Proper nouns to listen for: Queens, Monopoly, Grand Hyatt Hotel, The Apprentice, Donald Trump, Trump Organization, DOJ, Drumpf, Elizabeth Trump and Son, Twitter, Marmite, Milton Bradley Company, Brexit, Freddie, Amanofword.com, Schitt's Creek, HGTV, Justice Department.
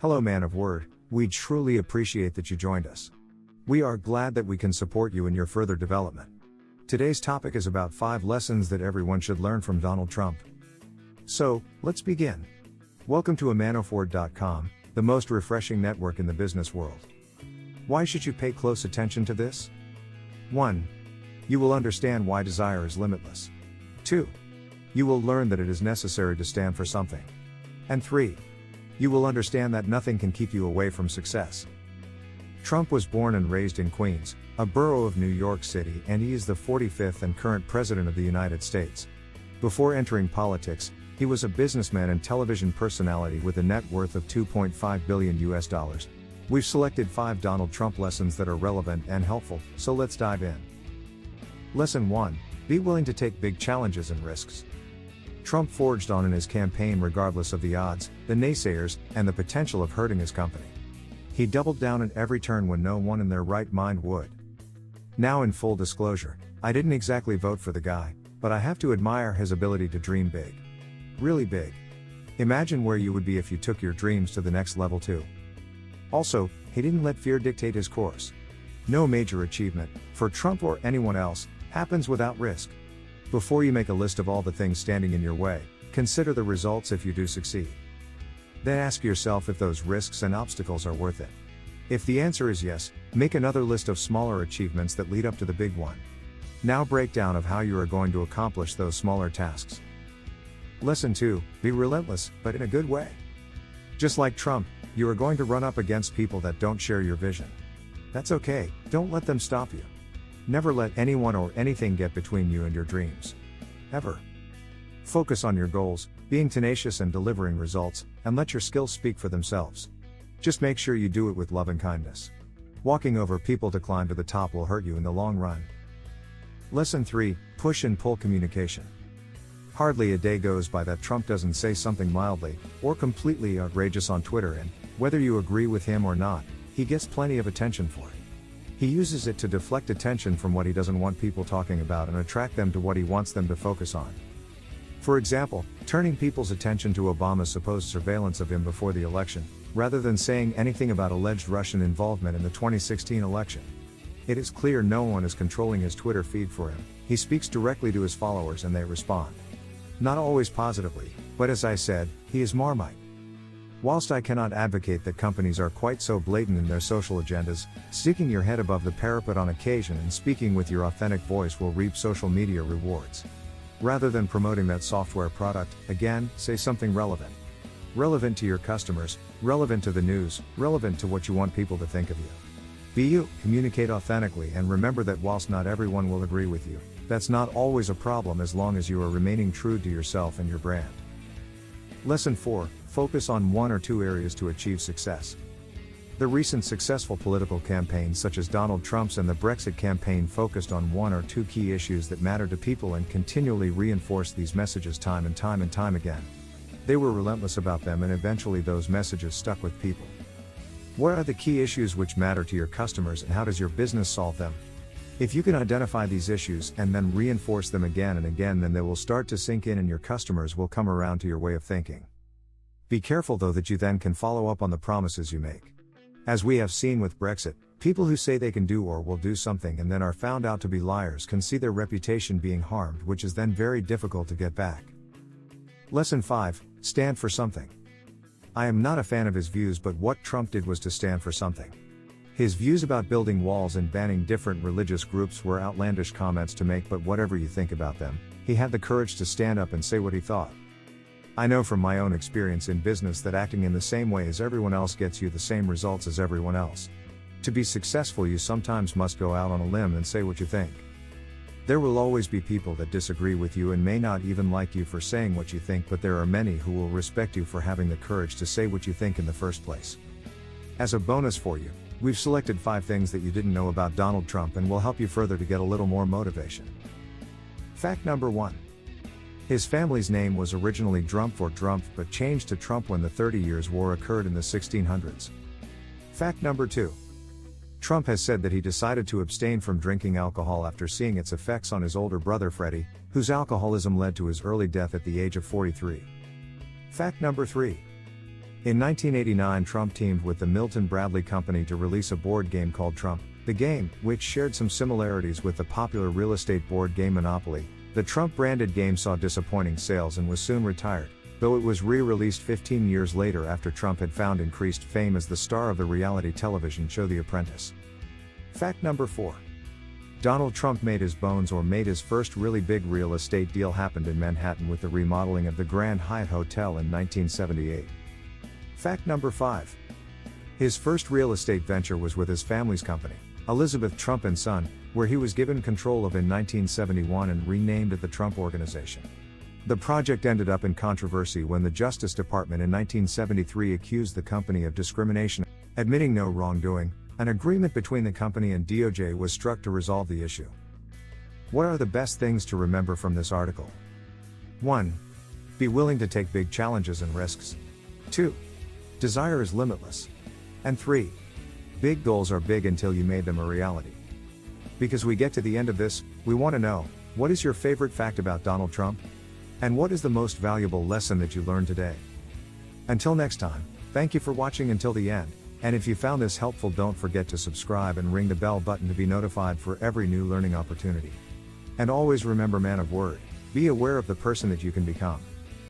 Hello Man of Word, we truly appreciate that you joined us. We are glad that we can support you in your further development. Today's topic is about 5 lessons that everyone should learn from Donald Trump. So, let's begin. Welcome to Amanofword.com, the most refreshing network in the business world. Why should you pay close attention to this? 1. You will understand why desire is limitless. 2. You will learn that it is necessary to stand for something. And 3. You will understand that nothing can keep you away from success. Trump was born and raised in Queens, a borough of New York City, and he is the 45th and current President of the United States. Before entering politics, he was a businessman and television personality with a net worth of $2.5 billion. We've selected 5 Donald Trump lessons that are relevant and helpful, so let's dive in. Lesson 1. Be willing to take big challenges and risks. Trump forged on in his campaign regardless of the odds, the naysayers, and the potential of hurting his company. He doubled down at every turn when no one in their right mind would. Now, in full disclosure, I didn't exactly vote for the guy, but I have to admire his ability to dream big. Really big. Imagine where you would be if you took your dreams to the next level too. Also, he didn't let fear dictate his course. No major achievement, for Trump or anyone else, happens without risk. Before you make a list of all the things standing in your way, consider the results if you do succeed. Then ask yourself if those risks and obstacles are worth it. If the answer is yes, make another list of smaller achievements that lead up to the big one. Now breakdown of how you are going to accomplish those smaller tasks. Lesson 2, be relentless, but in a good way. Just like Trump, you are going to run up against people that don't share your vision. That's okay, don't let them stop you. Never let anyone or anything get between you and your dreams. Ever. Focus on your goals, being tenacious and delivering results, and let your skills speak for themselves. Just make sure you do it with love and kindness. Walking over people to climb to the top will hurt you in the long run. Lesson 3, push and pull communication. Hardly a day goes by that Trump doesn't say something mildly, or completely outrageous on Twitter, and, whether you agree with him or not, he gets plenty of attention for it. He uses it to deflect attention from what he doesn't want people talking about and attract them to what he wants them to focus on. For example, turning people's attention to Obama's supposed surveillance of him before the election, rather than saying anything about alleged Russian involvement in the 2016 election. It is clear no one is controlling his Twitter feed for him, he speaks directly to his followers and they respond. Not always positively, but as I said, he is Marmite. Whilst I cannot advocate that companies are quite so blatant in their social agendas, sticking your head above the parapet on occasion and speaking with your authentic voice will reap social media rewards. Rather than promoting that software product, again, say something relevant. Relevant to your customers, relevant to the news, relevant to what you want people to think of you. Be you, communicate authentically, and remember that whilst not everyone will agree with you, that's not always a problem as long as you are remaining true to yourself and your brand. Lesson 4. Focus on 1 or 2 areas to achieve success. The recent successful political campaigns such as Donald Trump's and the Brexit campaign focused on 1 or 2 key issues that matter to people and continually reinforced these messages time and time again. They were relentless about them and eventually those messages stuck with people. What are the key issues which matter to your customers and how does your business solve them? If you can identify these issues and then reinforce them again and again, then they will start to sink in and your customers will come around to your way of thinking. Be careful though that you then can follow up on the promises you make. As we have seen with Brexit, people who say they can do or will do something and then are found out to be liars can see their reputation being harmed, which is then very difficult to get back. Lesson 5, stand for something. I am not a fan of his views, but what Trump did was to stand for something. His views about building walls and banning different religious groups were outlandish comments to make, but whatever you think about them, he had the courage to stand up and say what he thought. I know from my own experience in business that acting in the same way as everyone else gets you the same results as everyone else. To be successful, you sometimes must go out on a limb and say what you think. There will always be people that disagree with you and may not even like you for saying what you think, but there are many who will respect you for having the courage to say what you think in the first place. As a bonus for you, we've selected 5 things that you didn't know about Donald Trump and will help you further to get a little more motivation. Fact number 1. His family's name was originally Drumpf or Drumpf, but changed to Trump when the 30 Years' War occurred in the 1600s. Fact number 2. Trump has said that he decided to abstain from drinking alcohol after seeing its effects on his older brother Freddie, whose alcoholism led to his early death at the age of 43. Fact number 3. In 1989, Trump teamed with the Milton Bradley Company to release a board game called Trump. The game, which shared some similarities with the popular real estate board game Monopoly, the Trump-branded game saw disappointing sales and was soon retired, though it was re-released 15 years later after Trump had found increased fame as the star of the reality television show The Apprentice. Fact number 4. Donald Trump made his bones or made his first really big real estate deal happened in Manhattan with the remodeling of the Grand Hyatt Hotel in 1978. Fact number 5. His first real estate venture was with his family's company, Elizabeth Trump and Son, where he was given control of in 1971 and renamed it the Trump Organization. The project ended up in controversy when the Justice Department in 1973 accused the company of discrimination. Admitting no wrongdoing, an agreement between the company and DOJ was struck to resolve the issue. What are the best things to remember from this article? 1. Be willing to take big challenges and risks. 2. Desire is limitless. And 3. Big goals are big until you made them a reality. Because we get to the end of this, we want to know, what is your favorite fact about Donald Trump? And what is the most valuable lesson that you learned today? Until next time, thank you for watching until the end, and if you found this helpful, don't forget to subscribe and ring the bell button to be notified for every new learning opportunity. And always remember, man of word, be aware of the person that you can become.